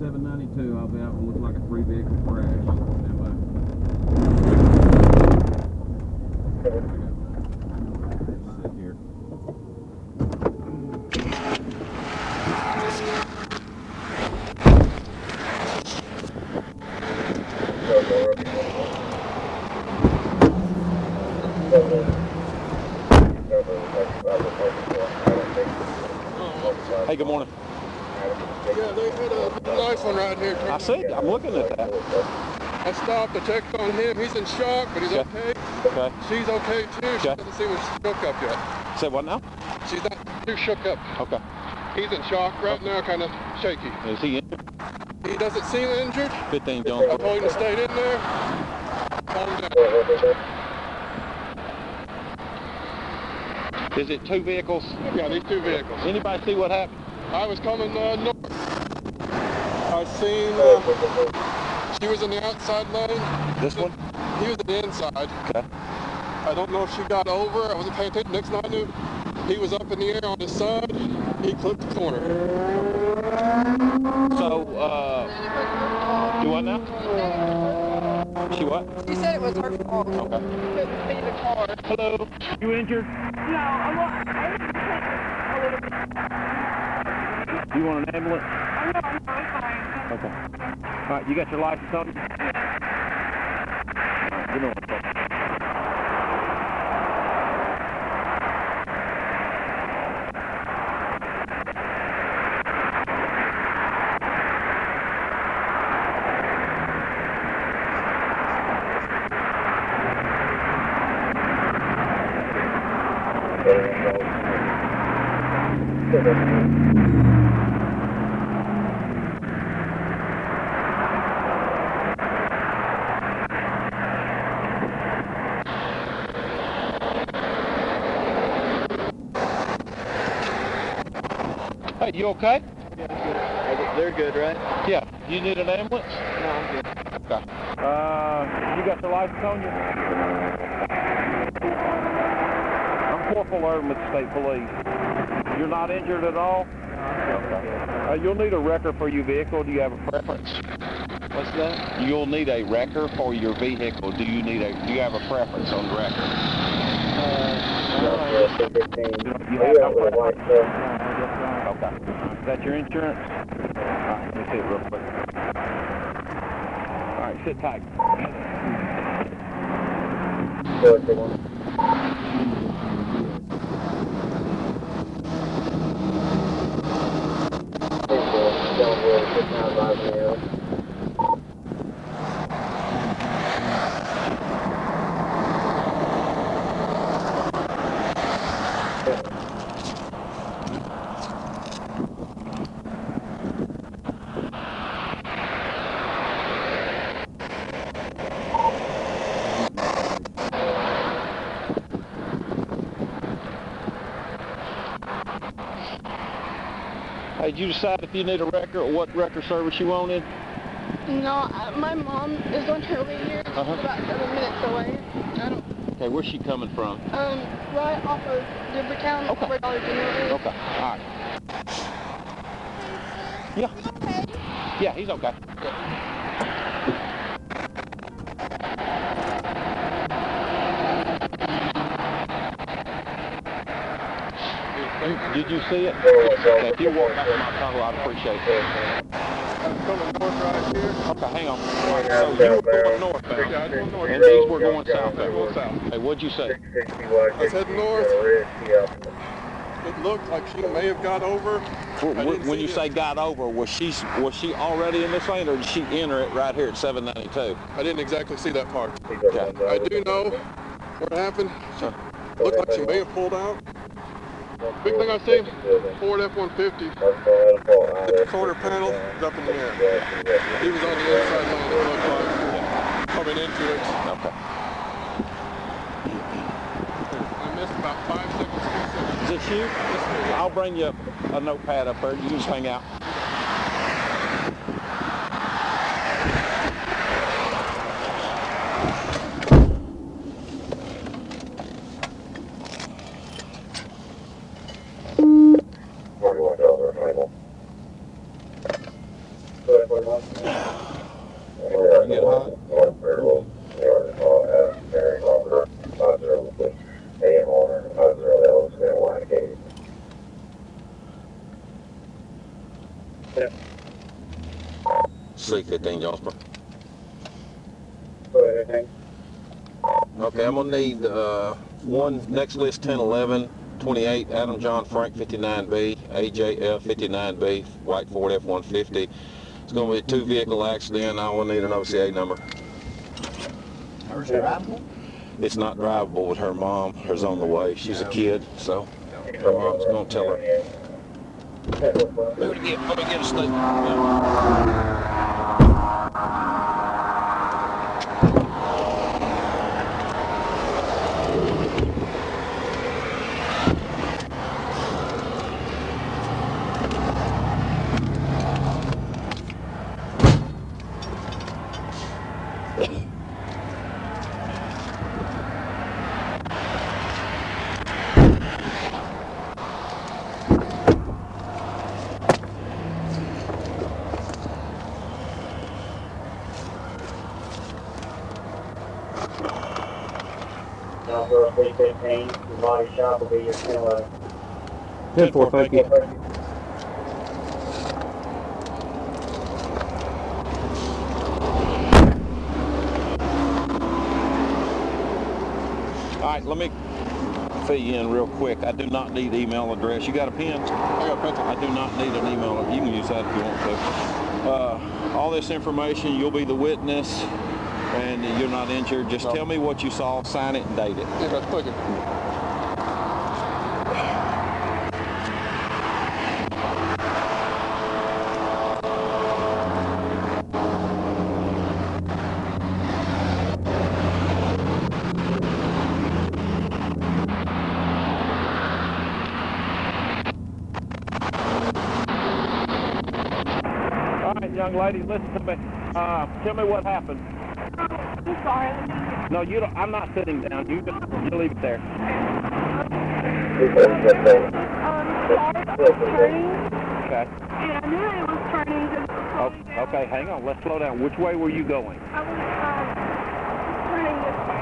792, I'll be out and look like a 3-vehicle crash. Sit here. Hey, good morning. Yeah, they had a nice one right here. I see. I'm looking at that. I stopped. I checked on him. He's in shock, but he's okay. Okay. She's okay too. Okay. She doesn't seem to be shook up yet. Say what now? She's not too shook up. Okay. He's in shock right now, kind of shaky. Is he injured? He doesn't seem injured. 15 don't. I told him to stay in there. Calm down. Is it two vehicles? Yeah, these two vehicles. Anybody see what happened? I was coming north. I seen she was in the outside lane. This one? He was in the inside. Okay. I don't know if she got over. I wasn't paying attention. Next thing I knew, he was up in the air on his side. He clipped the corner. So, do what now? She what? She said it was her fault. Okay. Couldn't see the car. Hello. You injured? No, I'm not. I was a little bit. You want an ambulance? Oh, no, I'm fine. Okay. All right, you got your license on you? Yeah. All right, give me one second. Hey, you okay? Yeah, they're good, right? Yeah. You need an ambulance? No, I'm good. Okay. You got the license on you? I'm Corporal Irving with the State Police. You're not injured at all? Okay. You'll need a wrecker for your vehicle. Do you have a preference? What's that? You'll need a wrecker for your vehicle. Do you have a preference on the wrecker? You have no preference? Okay. Is that your insurance? Alright, let me see it real quick. Alright, sit tight. Hey, did you decide if you need a wrecker or what wrecker service you wanted? No, my mom is on her way here. She's about 7 minutes away. I don't... Okay, where's she coming from? Right off of Goobertown. Okay. Over Dollar General. Okay, all right. Yeah. Is he okay? Yeah, he's okay. Yeah. Did you see it? Okay, if you walk back to my Tahoe, I'd appreciate it. I'm coming north right here. Okay, hang on. So you were going northbound. Yeah, I was going north. And these were going south. Hey, what'd you say? I was heading north. It looked like she may have got over. When you say got over, was she already in this lane, or did she enter it right here at 792? I didn't exactly see that part. Okay. I do know what happened. Sure. It looked like she may have pulled out. Big thing I see, Ford F-150, hit the corner panel, up in the air. He was on the inside lane, it looked like, coming into it. Okay. I missed about 5 seconds. Is this you? Yes, I'll bring you a notepad up there, you can just hang out. $41 Sleek that thing, Jonesboro. Okay, I'm going to need one, next list 1011, 28, Adam John Frank 59B, AJF 59B, white Ford F-150. It's going to be a two-vehicle accident. I will need an OCA number. Hers drivable? It's not drivable with her mom. Her's on the way. She's a kid, so her mom's going to tell her. Let me get a statement. Number 315, the body shop will be your 10-11. 10-4, thank you. All right, let me fill you in real quick. I do not need email address. You got a pen? I got a pencil. I do not need an email. You can use that if you want to. All this information, you'll be the witness. And you're not injured. Just tell me what you saw, sign it, and date it. Yeah, let's click it. All right, young lady, listen to me. Tell me what happened. I'm sorry. No, you don't. I'm not sitting down. You leave it there. Okay. And I knew it was turning. Okay, hang on. Let's slow down. Which way were you going? I was turning this way.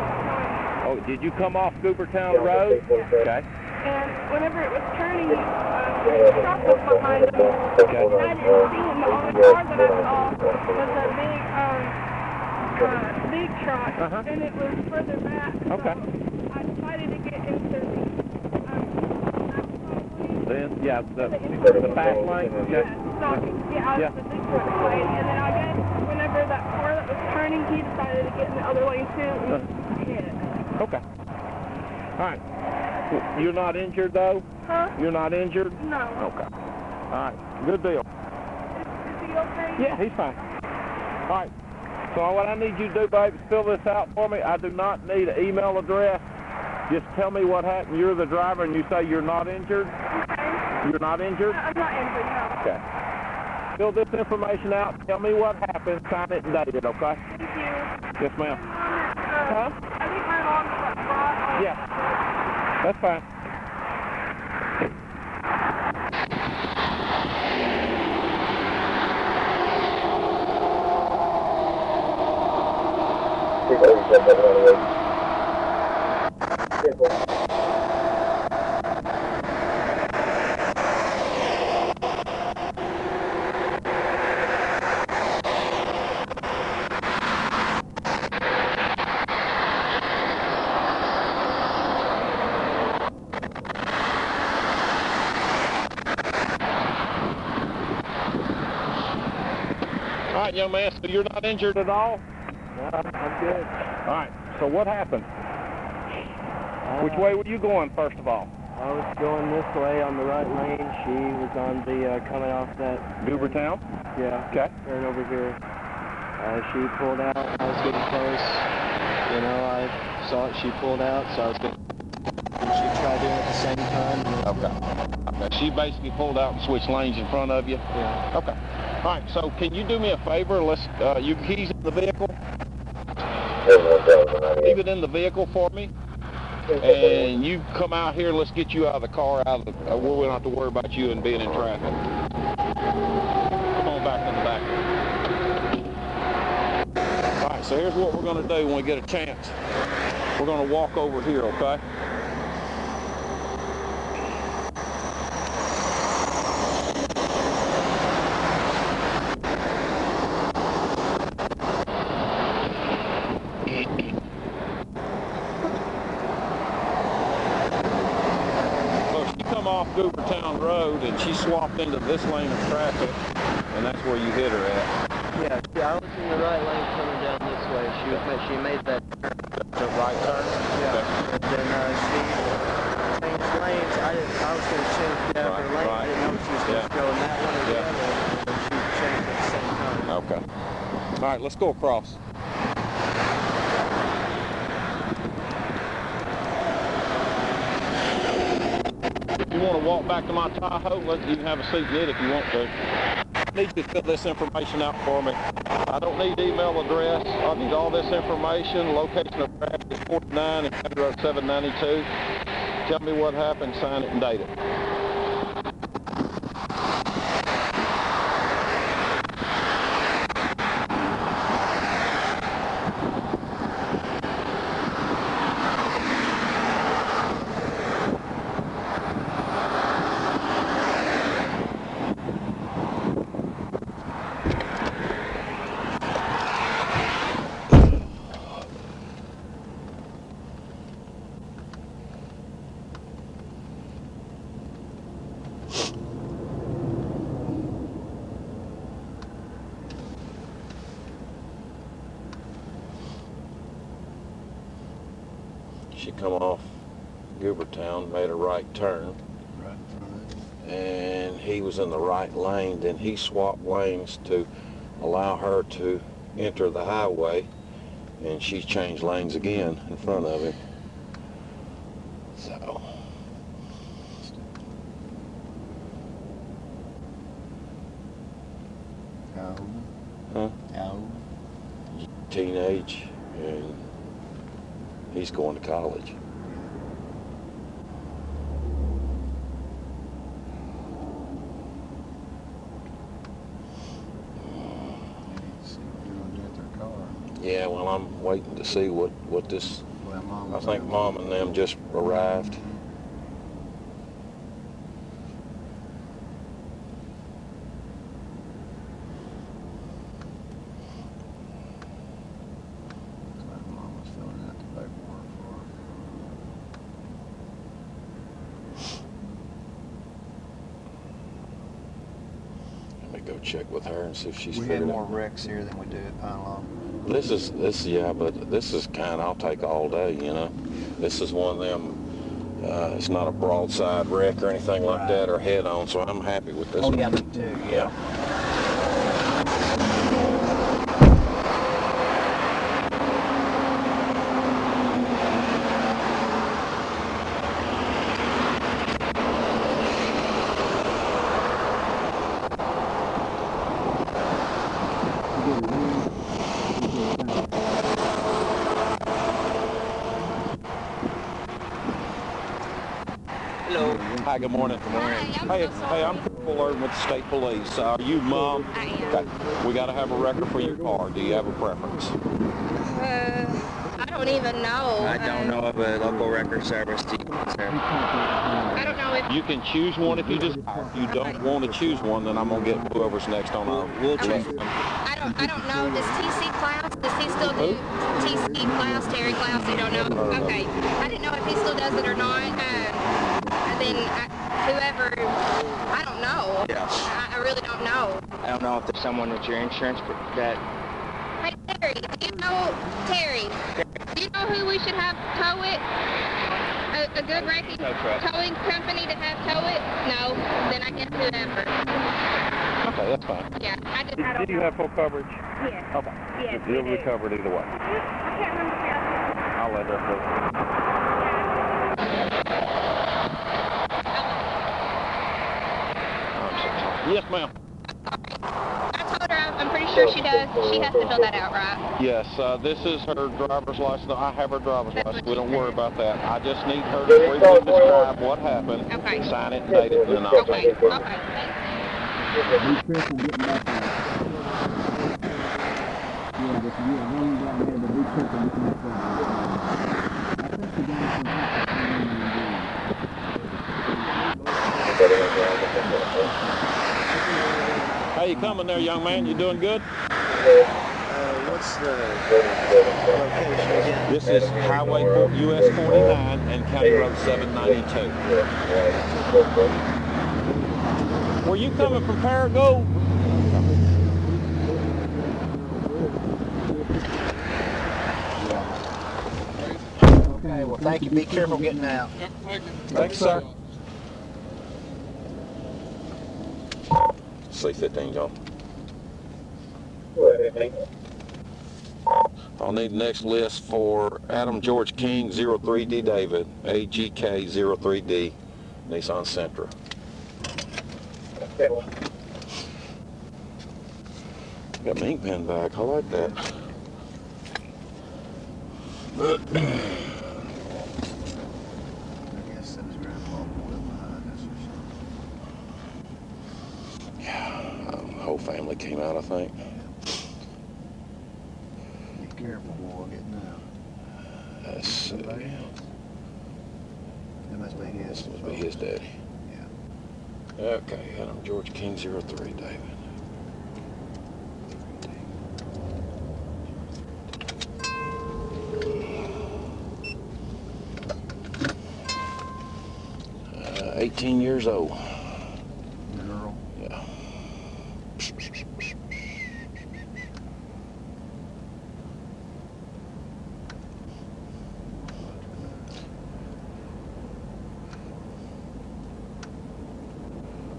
Oh, did you come off Goobertown Road? Yeah. Okay. And whenever it was turning, the truck was behind me. Okay. And I didn't see him. The only car that I saw was a big, big truck, and it was further back. Okay. So I decided to get into the back lane. Yeah. So I was the big truck lane, and then I guess whenever that car that was turning, he decided to get in the other lane too, and hit it. Okay. All right. You're not injured though? Huh? You're not injured? No. Okay. All right. Good deal. Is he okay? Yeah, he's fine. All right. So what I need you to do, babe, is fill this out for me. I do not need an email address. Just tell me what happened. You're the driver, and you say you're not injured? Okay. You're not injured? I'm not injured, no. Okay. Fill this information out. Tell me what happened. Sign it and date it, okay? Thank you. Yes, ma'am. Huh? I think my mom's got brought. Yeah. That's fine. All right, young man, so you're not injured at all? No, I'm good. All right, so what happened? Which way were you going, first of all? I was going this way on the right lane. She was on the, coming off that... Goobertown? Yeah. Okay. Turn over here. She pulled out. I was getting close. You know, I saw it. She pulled out, so I was getting... She tried doing it at the same time. Okay. Okay. She basically pulled out and switched lanes in front of you? Yeah. Okay. All right, so can you do me a favor? Let's... your keys in the vehicle? Leave it in the vehicle for me, and you come out here. Let's get you out of the car, out of where we don't have to worry about you and being in traffic. Come on back in the back. So here's what we're going to do when we get a chance. We're going to walk over here, okay? Goobertown Road, and she swapped into this lane of traffic, and that's where you hit her at. Yeah, I was in the right lane coming down this way. She made that turn. The right turn? Yeah. Okay. And then she changed lanes. I was going to change the other lane. I didn't know she was going to go in that one or the other, and she changed at the same time. Okay. All right, let's go across. Want to walk back to my Tahoe? You can have a seat in it if you want to. I need you to fill this information out for me. I don't need email address. I need all this information. Location of traffic is 49 and County Road 792. Tell me what happened, sign it, and date it. She come off Goobertown, made a right turn, and he was in the right lane. Then he swapped lanes to allow her to enter the highway, and she changed lanes again in front of him. So. How old? Huh? How old? Teenage, and he's going to college. Yeah, well, I'm waiting to see what this... Well, Mom, I think Mom and them just arrived. Go check with her and see if she's. We had more wrecks here than we do at Pine Lawn. This yeah, but this is kind I'll take all day, you know. This is one of them. It's not a broadside wreck or anything like that, or head on. So I'm happy with this. Oh yeah, me too. Yeah. Hello. Hi, good morning. Good morning. Hi, hey, I'm Corporal Irving with the State Police. Are you Mom? I am. Okay. We got to have a record for your car. Do you have a preference? I don't even know. I don't know of a local record service. I don't know if... You can choose one if you desire. If you don't want to choose one, then I'm going to get whoever's next on our... We'll check them. I don't know. Does TC Klaus, does he still do TC Klaus, Terry Klaus? I don't know. Okay. I didn't know if he still does it or not. Whoever, I don't know. Yeah. I really don't know. I don't know if there's someone at your insurance that... Hey, Terry, do you know, do you know who we should have tow it? A good wrecking towing company to have tow it? No, then I guess whoever. Okay, that's fine. Yeah, I don't know. Do you have full coverage? Yes. Yeah. Okay. Yes, you'll be covered either way. I can't remember the other. I'll let her go. Yes, ma'am. I told her, I'm pretty sure she does. She has to fill that out, right? Yes, this is her driver's license. I have her driver's license. We don't worry about that. I just need her to briefly describe what happened, sign it, date it, and then I'll take it. Okay, thanks. How you coming there, young man? You doing good? What's the location again? This is Highway US 49 and County Road 792. Were you coming from Paragould? Okay, well thank you. Be careful getting out. Yep, thank you. Thanks, sir. C-15, y'all. I'll need the next list for Adam George King, 03D David, AGK 03D, Nissan Sentra. Okay. Got my ink pen back, I like that. I guess those grandpa boys behind us or something. Yeah, the whole family came out, I think. Be careful, boy, getting out. Let's see. That must be his. This must be his daddy. Yeah. Okay, Adam George King 03, David. Years old. Girl. Yeah.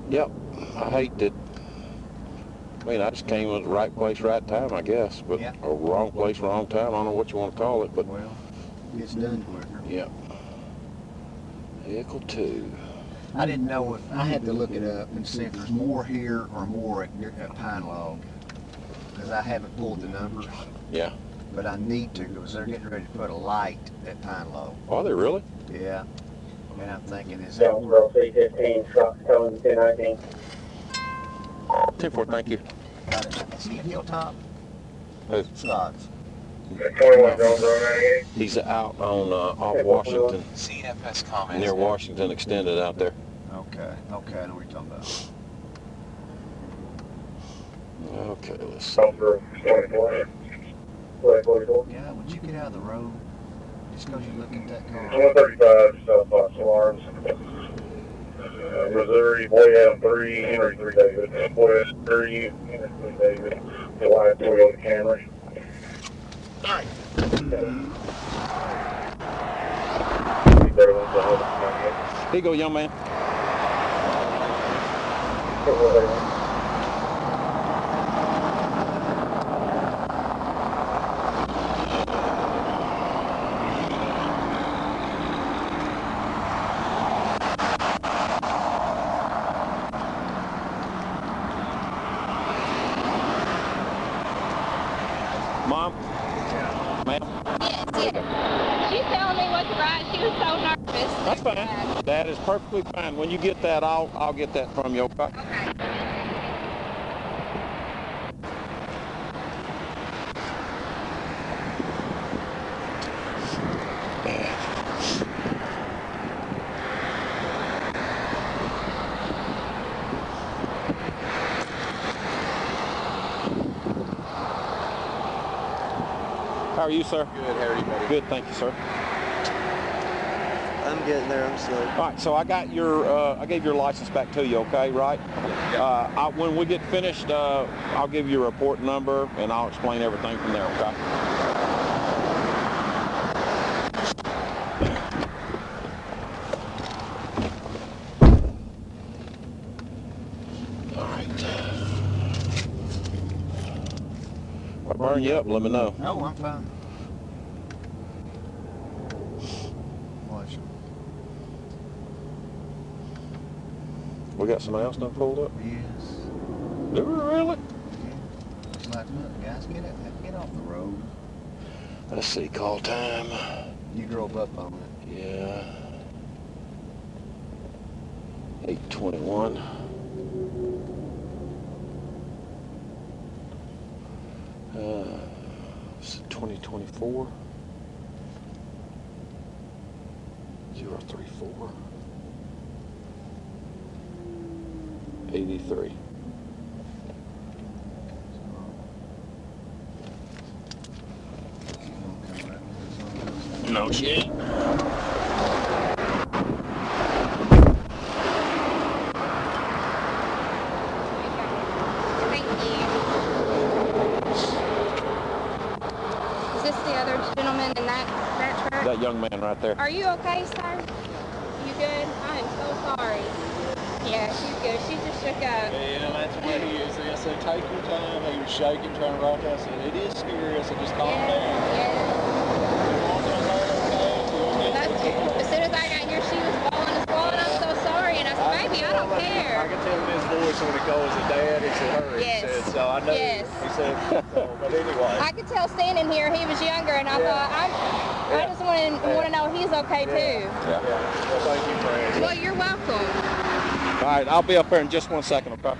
Yep. I hate that. I mean, I just came at the right place, right time, I guess, but yeah. Or wrong place, wrong time. I don't know what you want to call it, but well, it's done quicker. Yep. Vehicle 2. I didn't know if I had to look it up and see if there's more here or more at Pine Log, because I haven't pulled the numbers. Yeah. But I need to, because they're getting ready to put a light at Pine Log. Are they really? Yeah. And I'm thinking, is that Jonesboro 315, Scott's Towing 219. 10-4, thank you. Is he at Hilltop? Who? Scott's. 21 Jonesboro 98. He's out on off Washington. CFS comments. Near Washington Extended out there. Okay, okay, I know what you're talking about. Okay, let's see. 44. Yeah, would you get out of the road? Just because you look at that car. 135, South Fox Alarms. Missouri, Boy Adam 3, Henry 3 David. Boy Adam 3, Henry 3 David. July 3 on the Camry. All right. Here you go, young man. Mom? She told me what to ride. She was so nervous. That's fine. That is perfectly fine. When you get that, I'll get that from you. Okay. How are you, sir? Good, how are you, buddy? Good, thank you, sir. I'm getting there, I'm slow. All right, so I got your, I gave your license back to you, okay, right? Yeah. When we get finished, I'll give you a report number and I'll explain everything from there, okay? Burn you up, let me know. No, I'm fine. Watch. We got somebody else done pulled up? Yes. Do we really? Yeah. Looks like, look, guys, get off the road. Let's see, call time. You drove up on it. Yeah. 8:21. 2024. 034. 83. No shit. Young man right there. Are you okay, sir? You good? I am so sorry. Yeah, she's good. She just shook up. Yeah, that's what he is. I said, take your time. He was shaking, trying to rock. I said, it is scary. I said, just calm down. Yeah. As soon as I got here, she was falling and falling. I'm so sorry. And I said, baby, I don't care. I can tell in his voice when he calls his dad, it's a hurry. Yes. He said, so I know. Yes. He said, so, but anyway. I could tell standing here, he was younger, and I thought, I just want to know he's okay too. Yeah. Well, thank you, Brad. Well, you're welcome. All right, I'll be up here in just 1 second, okay?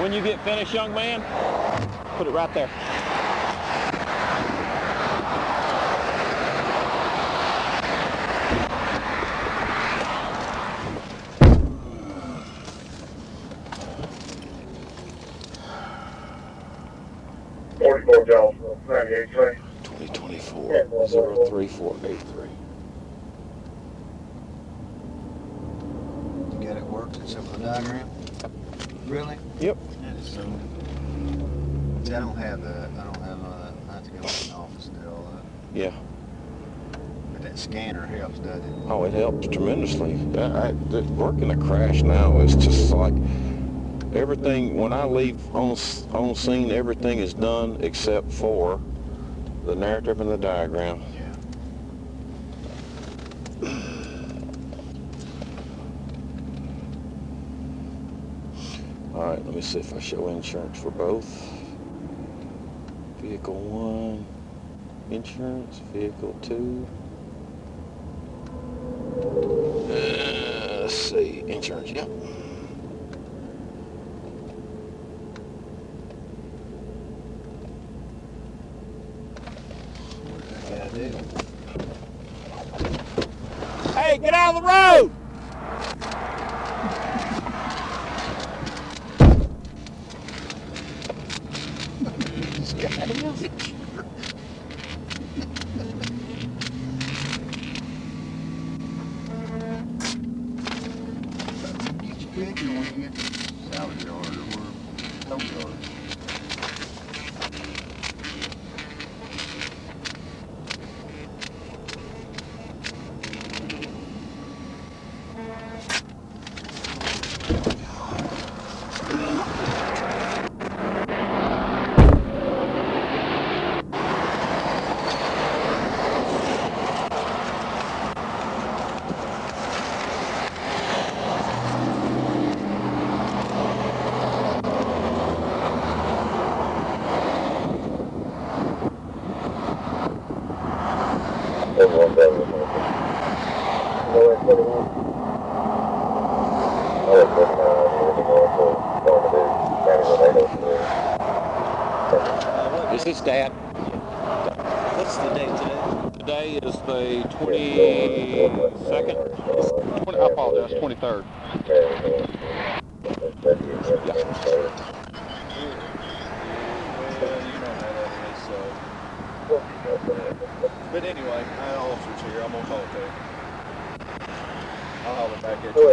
When you get finished, young man, put it right there. Jonesboro, 9820. 2024, 03483. You got it worked except for the diagram? Really? Yep. That is so. See, I don't have that. I don't have that. I have to go to the office and do all that. Yeah. But that scanner helps, doesn't it? Oh, it helps tremendously. Working a crash now is just like. Everything, when I leave on scene, everything is done except for the narrative and the diagram. Yeah. All right, let me see if I show insurance for both. Vehicle 1, insurance, vehicle 2. Let's see, insurance, yep. Hey, get out of the road! Dad. What's the date today? Today is the 22nd. I apologize, 23rd. Yeah. But anyway, my officer's here. I'm gonna call it there. I'll holler back at you.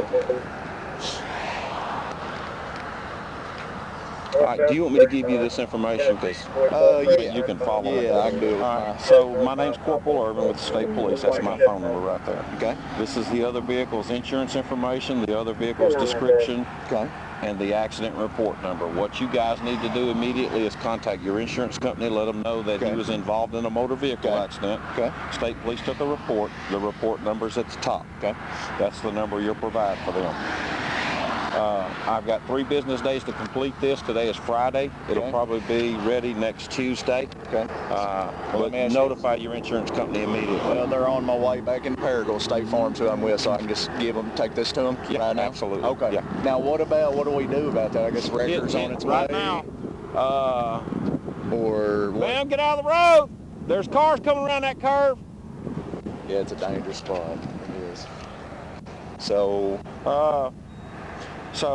All right, do you want me to give you this information? You can follow it. Yeah, I can do it. All right, so my name's Corporal Irving with the State Police. That's my phone number right there. Okay. This is the other vehicle's insurance information, the other vehicle's description, okay, and the accident report number. What you guys need to do immediately is contact your insurance company, let them know that he was involved in a motor vehicle accident. Okay. State Police took a report. The report number's at the top. Okay. That's the number you'll provide for them. I've got 3 business days to complete this. Today is Friday. It'll probably be ready next Tuesday. Okay. But notify your insurance company immediately. Well, they're on my way back in Paragould, State Farm, who I'm with, so I can just give them, take this to them. Yeah, right now? Absolutely. Okay. Yeah. Now, what do we do about that? I guess records on its way. Right now. Or what? Ma'am, get out of the road. There's cars coming around that curve. Yeah, it's a dangerous spot. It is. So. The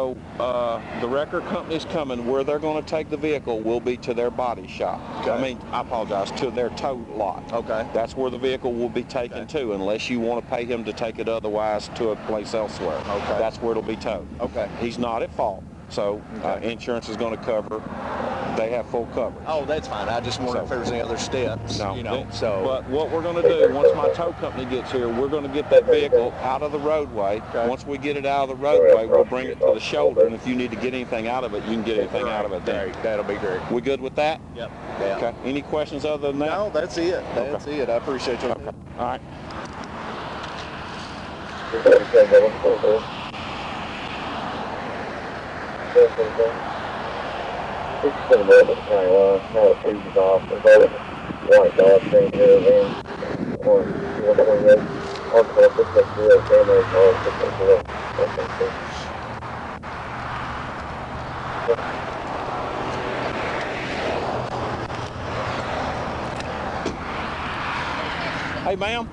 record company's coming. Where they're going to take the vehicle will be to their body shop. Okay. I mean, I apologize, to their tow lot. Okay. That's where the vehicle will be taken to, unless you want to pay him to take it otherwise to a place elsewhere. Okay. That's where it'll be towed. Okay. He's not at fault, so insurance is going to cover. They have full coverage. Oh, that's fine. I just wondered if there was any other steps. No. You know, But what we're going to do, once my tow company gets here, we're going to get that vehicle out of the roadway. Okay. Once we get it out of the roadway, we'll bring it to the shoulder, and if you need to get anything out of it, you can get anything out of it then. That'll be great. We good with that? Yep. Yeah. Okay. Any questions other than that? No, that's it. That's it. I appreciate you. Okay. All right. It's been a little bit of Pine Lawn, now the fuse is off, the road, white dog, green hill, and orange, 128, on call 660, January call 660, 162. Hey, ma'am.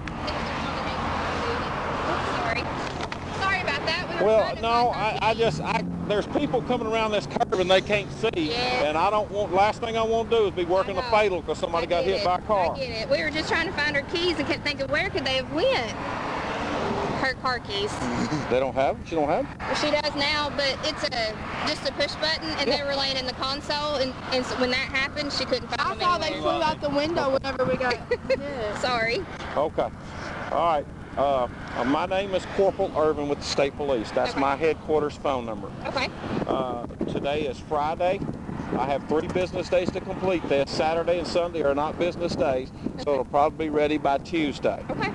Sorry about that. I there's people coming around this curve and they can't see, and I don't want, last thing I want to do is be working a fatal because somebody got hit by a car. I get it. We were just trying to find our keys and kept thinking, where could they have went? Her car keys. They don't have them? She don't have them? Well, she does now, but it's just a push button, and they were laying in the console, and so when that happened, she couldn't find them. I saw they flew out the window whenever we got Sorry. Okay. All right. My name is Corporal Irving with the State Police. That's my headquarters phone number. Okay. Today is Friday. I have 3 business days to complete this. Saturday and Sunday are not business days, so it'll probably be ready by Tuesday. Okay.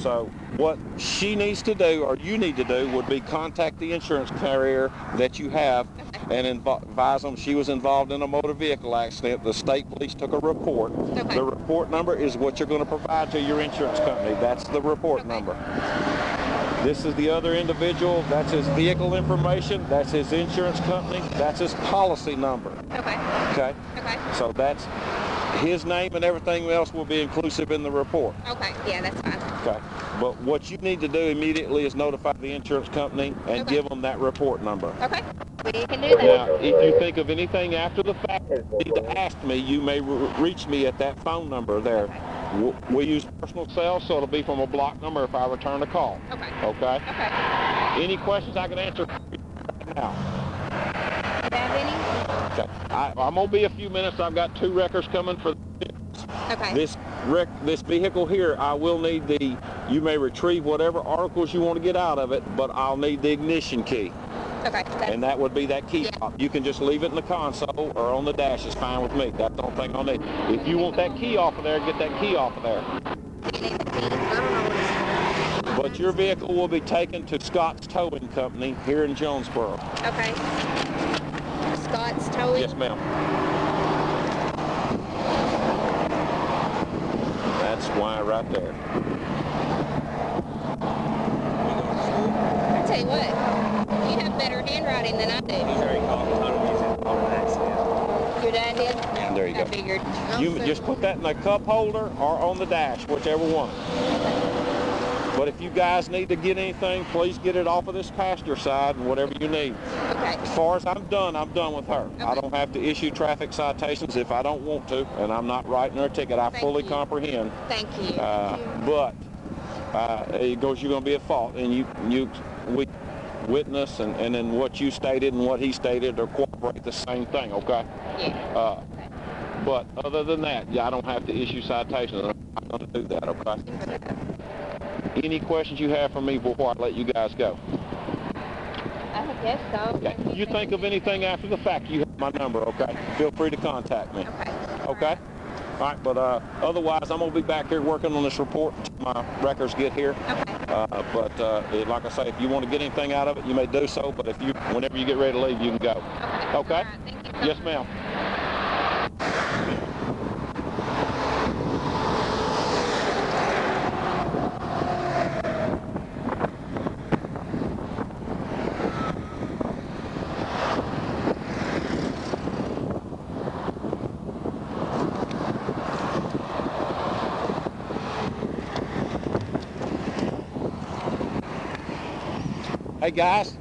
So what she needs to do, or you need to do, would be contact the insurance carrier that you have and advise them she was involved in a motor vehicle accident. The state police took a report. The report number is what you're going to provide to your insurance company. That's the report number. This is the other individual. That's his vehicle information. That's his insurance company. That's his policy number. Okay. Okay. So that's his name, and everything else will be inclusive in the report. Okay. Yeah, that's fine. Okay. But what you need to do immediately is notify the insurance company and give them that report number. Okay. We can do that. Now, if you think of anything after the fact that you need to ask me, you may reach me at that phone number there. We use personal cells, so it'll be from a block number if I return a call. Okay. Any questions I can answer right now? I'm going to be a few minutes. I've got 2 records coming for this. This vehicle here, I will need the, you may retrieve whatever articles you want to get out of it, but I'll need the ignition key. Okay. And that would be that key fob. You can just leave it in the console or on the dash. It's fine with me. That's the only thing I'll need. If you want that key off of there, get that key off of there. But your vehicle will be taken to Scott's Towing Company here in Jonesboro. Okay. Scott's Towing? Yes, ma'am. That's why right there. I tell you what, you have better handwriting than I do. He's already called a ton of reasons on an accident. Your dad did? Yeah. There you go. I figured. You just put that in the cup holder or on the dash, whichever one. But if you guys need to get anything, please get it off of this pasture side and whatever you need. Okay. As far as I'm done with her. Okay. I don't have to issue traffic citations if I don't want to, and I'm not writing her a ticket. I fully comprehend. Thank you. But it goes, you're going to be at fault, and we witness and then what you stated and what he stated are corroborate the same thing. Okay. Yeah. But other than that, I don't have to issue citations. I'm not going to do that. Okay. Any questions you have for me before I let you guys go? I guess so. Okay. You think of anything after the fact, you have my number, okay? Feel free to contact me. Okay? All right, but otherwise, I'm going to be back here working on this report until my records get here. Okay. But like I say, if you want to get anything out of it, you may do so. But if you, whenever you get ready to leave, you can go. Okay? Right, yes, ma'am. Hey guys,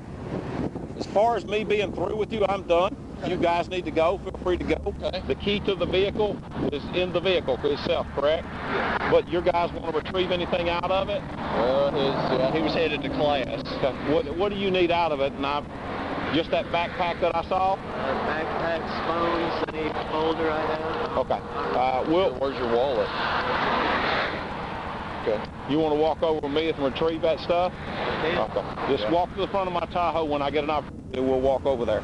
as far as me being through with you, I'm done. You guys need to go, feel free to go. Okay. The key to the vehicle is in the vehicle itself, correct? Yeah. But your guys want to retrieve anything out of it? Well, he was headed to class. Okay. What do you need out of it? And just that backpack that I saw? Backpacks, phones, any folder I have. Okay. Where's your wallet? Okay. You want to walk over with me and retrieve that stuff? Okay. Just walk to the front of my Tahoe. When I get an opportunity, we'll walk over there.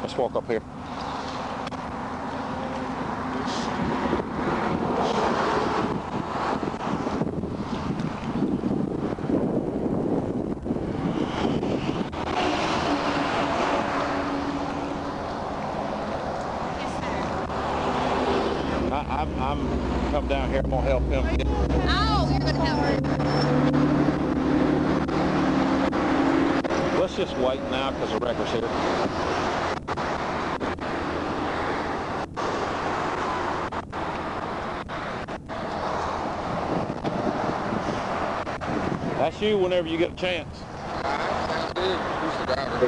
Let's walk up here. I'm come down here. I'm gonna help him. Oh, you're gonna help her. Let's just wait now because the wrecker's here. That's you whenever you get a chance. That's good. Who's the driver?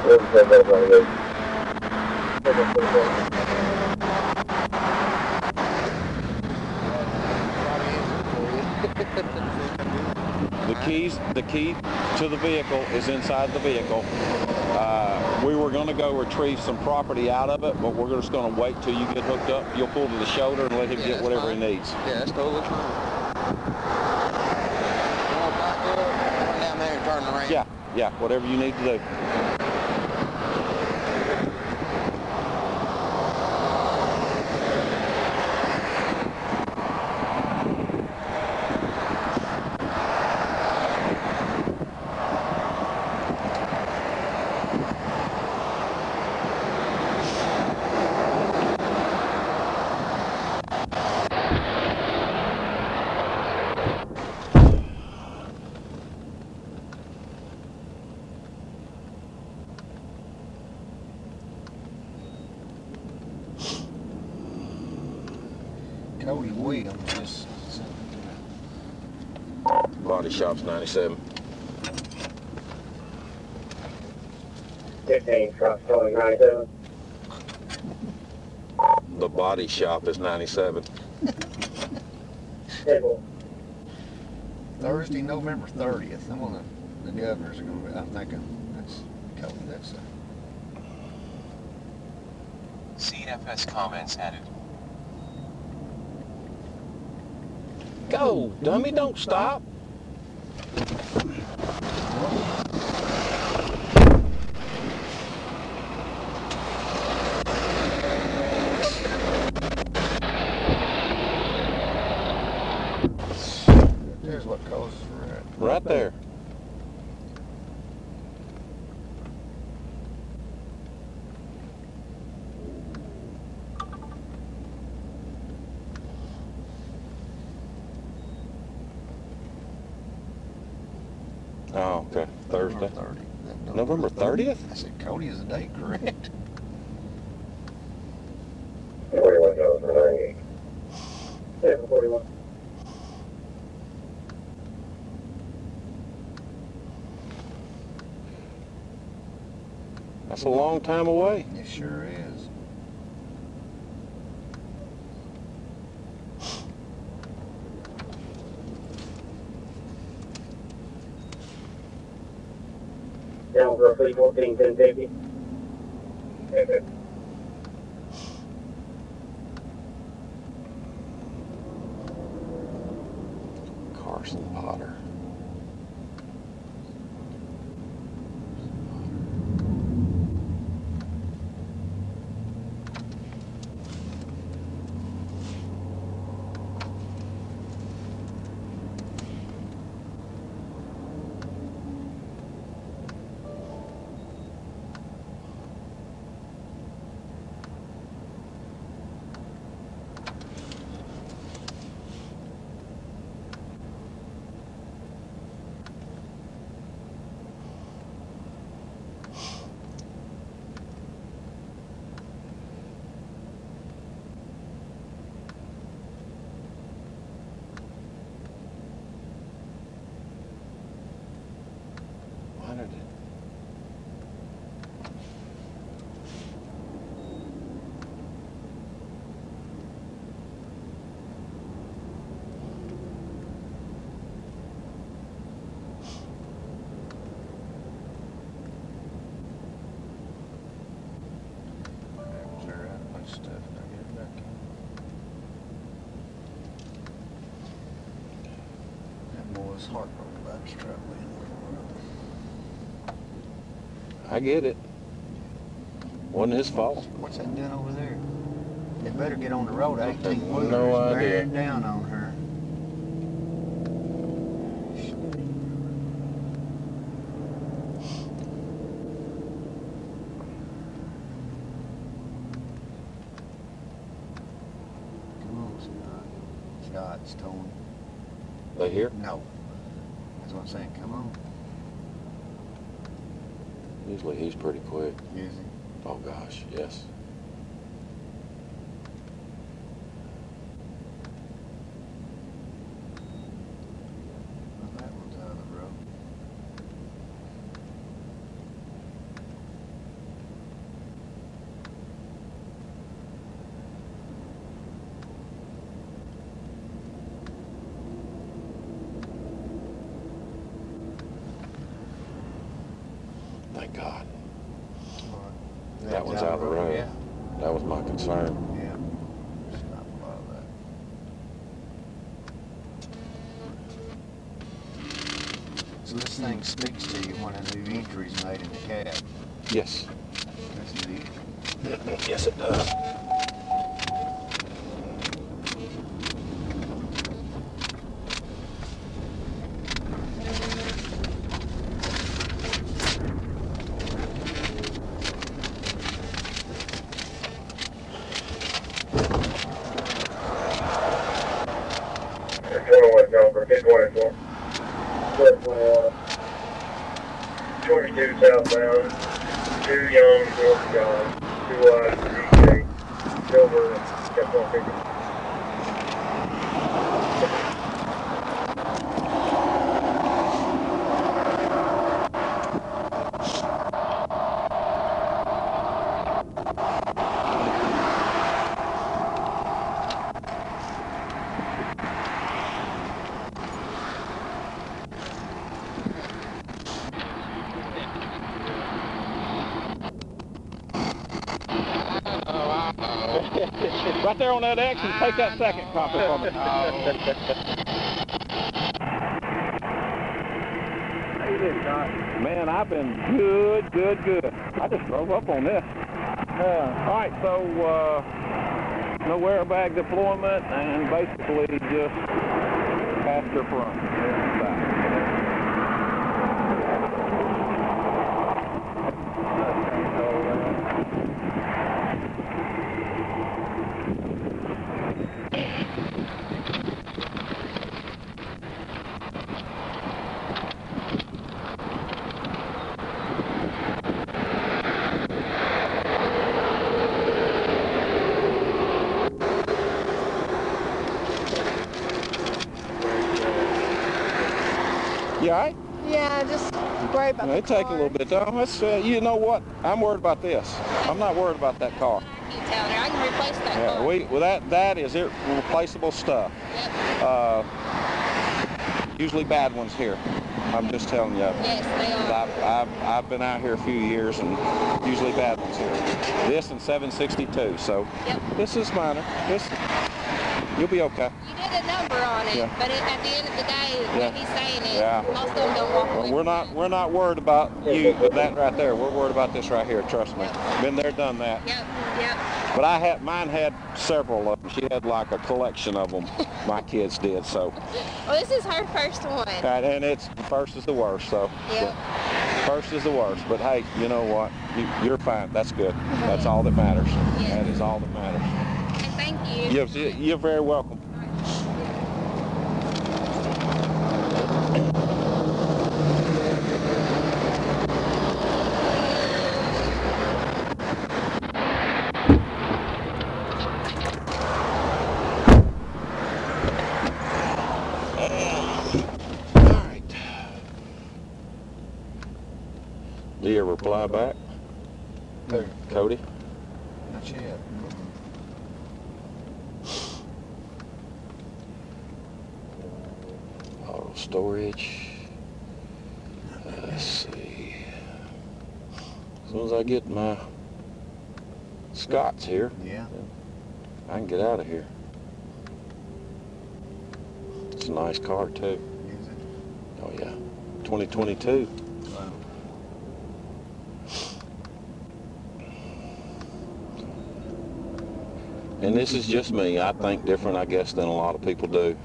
The key to the vehicle is inside the vehicle. We were going to go retrieve some property out of it, but we're just going to wait till you get hooked up. You'll pull to the shoulder and let him get whatever he needs. Yeah, that's totally fine. Yeah, whatever you need to do. Cody Williams. Body shop's 97. 15 truck towing 97. The body shop is 97. Thursday, November 30th. I'm on the governors are going to be. I'm thinking that's Cody. That's CFS comments added. Go, dummy, don't stop. There's what causes it. Right there. Oh, okay. Thursday. November 30th? I said, Cody, is the date correct? 41,098. 741. That's a long time away. It sure is. Down for a fleet 14,1050. Carson Potter. I get it. Wasn't his fault. What's that doing over there? They better get on the road. 18-wheelers bearing down on her. Come on, Scott. Scott's towing. They here? No. That's what I'm saying. Come on. Usually he's pretty quick. Is he? Oh gosh, yes. Well, that one's out of the road. God. That one's out of the road. Yeah. That was my concern. Yeah. There's not a lot of that. So this thing sticks to you when a new entry's made in the cab. Yes. That's neat. Yes, it does. Right there on that X and take that second copy from it. How you doing, Scott? Man, I've been good. I just drove up on this. All right, so no wear bag deployment and basically just faster front. be all right? Yeah, just worry about the car. They take a little bit. Let's, you know what? I'm worried about this. I'm not worried about that car. I can replace that car. Well, that is irreplaceable stuff. Yep. Usually bad ones here. I'm just telling you. Yes, they are. I've been out here a few years, and usually bad ones here. This and 762, so yep. This is minor. This, you'll be okay. You did a number on it, yeah. But at the end of the day, what he's saying is, most of them don't walk away. Well, we're not worried about you with that right there. We're worried about this right here. Trust me. Yep. Been there, done that. Yep. Yep. But mine had several of them. She had like a collection of them. My kids did. So. Well, this is her first one. Right, and first is the worst. So. Yep. First is the worst. But hey, you know what? You're fine. That's good. Mm-hmm. That's all that matters. Yes. That is all that matters. Thank you. You're very welcome. All right. Do you reply back? No. Cody? Not yet. Storage. Let's see. As soon as I get my Scott's here, I can get out of here. It's a nice car too. Is it? Oh yeah. 2022. Wow. And this is just me. I think different, I guess, than a lot of people do.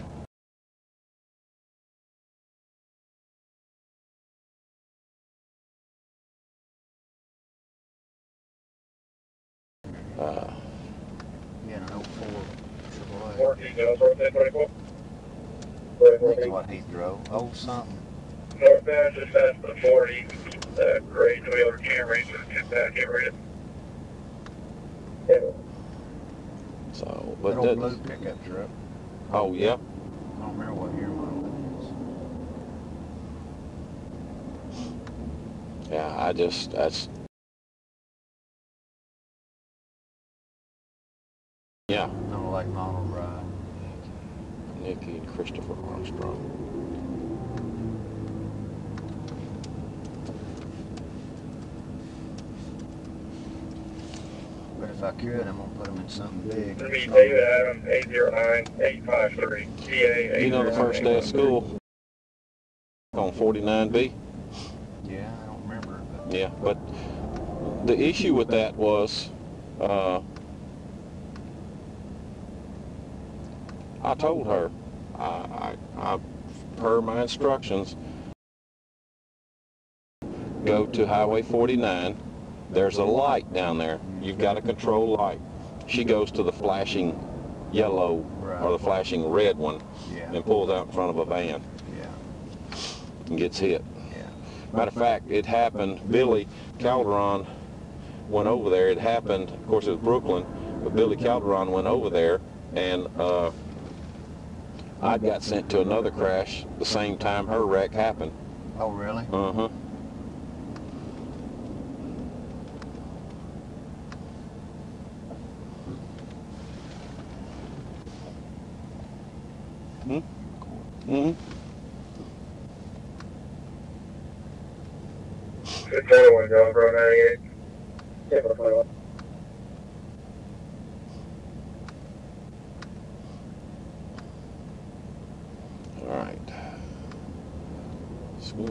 That's what he drove. Oh, something. Northbound just past the 40. Great wheeler can racer. Get rid of it. So, but that old blue pickup truck. Oh, yeah. I don't remember what year model it is. Yeah, yeah. No, like model ride. Nikki and Christopher Armstrong. But if I could, I'm going to put them in something big. Let me David Adams, 809-853, PA. You know the first day of school on 49B? Yeah, I don't remember. Yeah, but the issue with that was I told her, per my instructions, go to Highway 49. There's a light down there. You've got a control light. She goes to the flashing yellow or the flashing red one and pulls out in front of a van and gets hit. Matter of fact, it happened. Billy Calderon went over there. It happened. Of course, it was Brooklyn, but Billy Calderon went over there and I got sent to another crash the same time her wreck happened. Oh, really? Uh-huh. Hmm? Mm-hmm. Good morning, Jonesboro 98.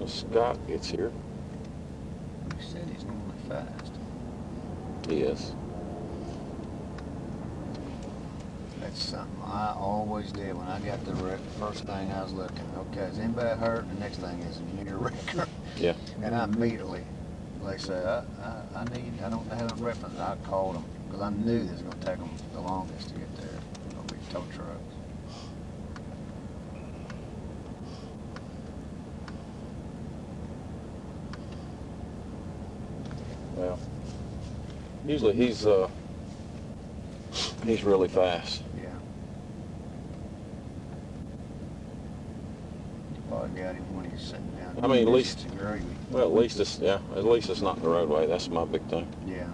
Scott gets here. You said he's normally fast. He is. That's something I always did when I got the wreck. First thing I was looking, okay, is anybody hurt? The next thing is a near wrecker. Yeah. And I immediately, like I say, I don't have a reference. I called them because I knew this was going to take them the longest to get there. It's going to be tow trucks. Well, usually he's really fast. Yeah. holler at him when he's sitting down. I mean, at least, well, at least it's not in the roadway. That's my big thing. Yeah.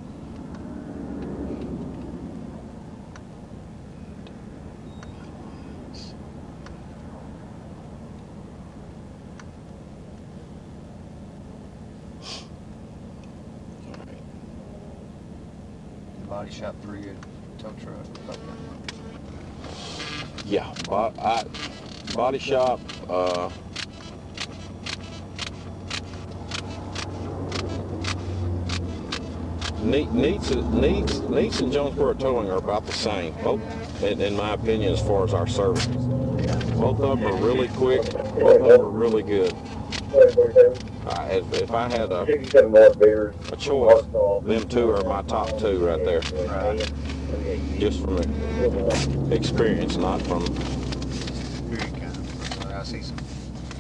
Body shop through your tow truck. Yeah, body shop. Neats and Jonesboro Towing are about the same, both, in my opinion, as far as our service. Both of them are really quick. Both of them are really good. If I had a choice, them two are my top two right there. Right. Just from experience, not from... I see some.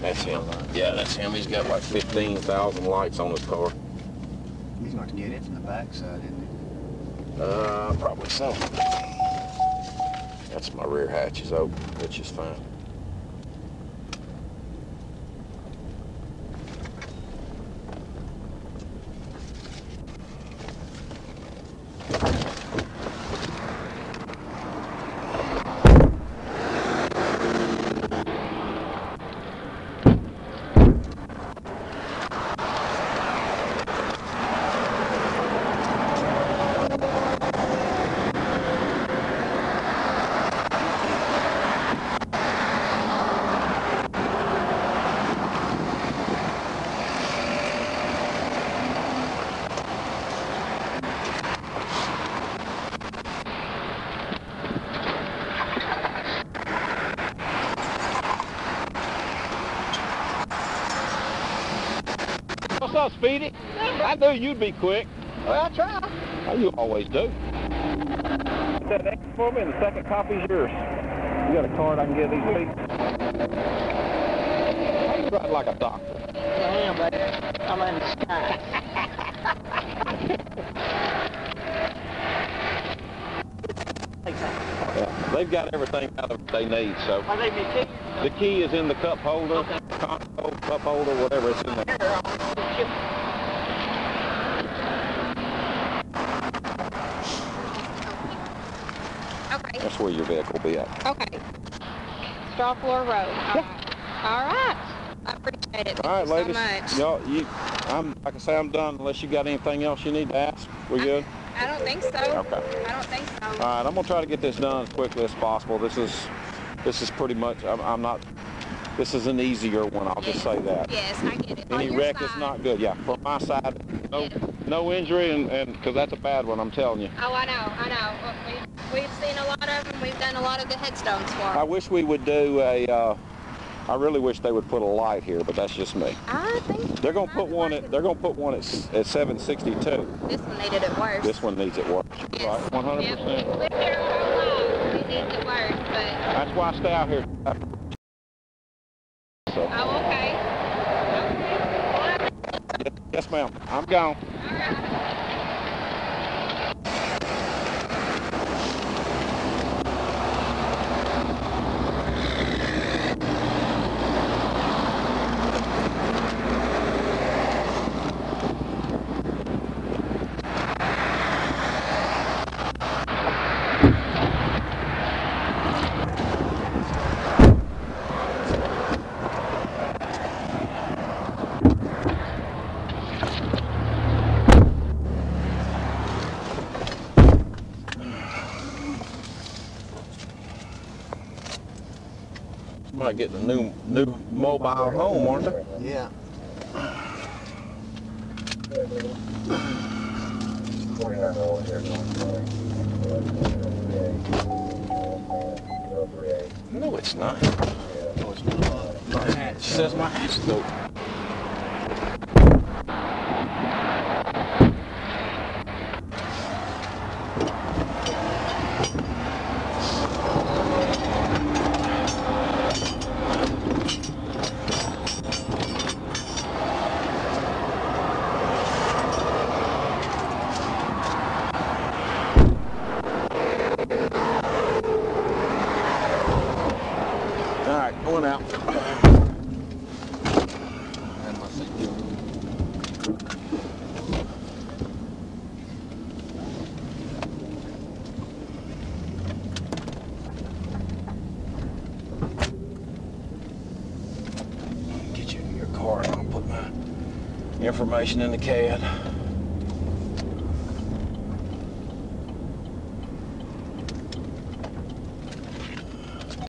That's him. Yeah, that's him. He's got like 15,000 lights on his car. He's going to get it from the backside, isn't he? Probably so. That's my rear hatch is open, which is fine. Speedy, I knew you'd be quick. Well, I try. Oh, you always do. That X for me, and the second copy's yours. You got a card I can give these people? You ride like a doctor. I am, buddy. I'm in the sky. Yeah, they've got everything out of what they need, so. Are they the key? The key is in the cup holder, okay. Console, cup holder, whatever it's in there. Okay. That's where your vehicle will be at. Okay. Straw Floor Road. Yeah. All right. I appreciate it. All right, ladies. Thank you so much. Like I say, I'm done. Unless you got anything else you need to ask, we good? I don't think so. Okay. I don't think so. All right. I'm gonna try to get this done as quickly as possible. This is pretty much. I'm not. This is an easier one, I'll just say that. Yes, I get it. Any wreck side is not good, yeah. From my side, no injury, and because that's a bad one, I'm telling you. Oh, I know. We've seen a lot of them. We've done a lot of the headstones for them. I wish we would do I really wish they would put a light here, but that's just me. I think they're gonna put one at. They're gonna put one at 762. This one needed it worse. This one needs it worse. Yes. Right, 100%. We've been here for a while. It needs it worse, but that's why I stay out here. Yes, ma'am. I'm gone. All right. Getting a new mobile home, aren't they? Yeah. No, it's not. No, it's not. My hatch says my hatch is open. information in the can.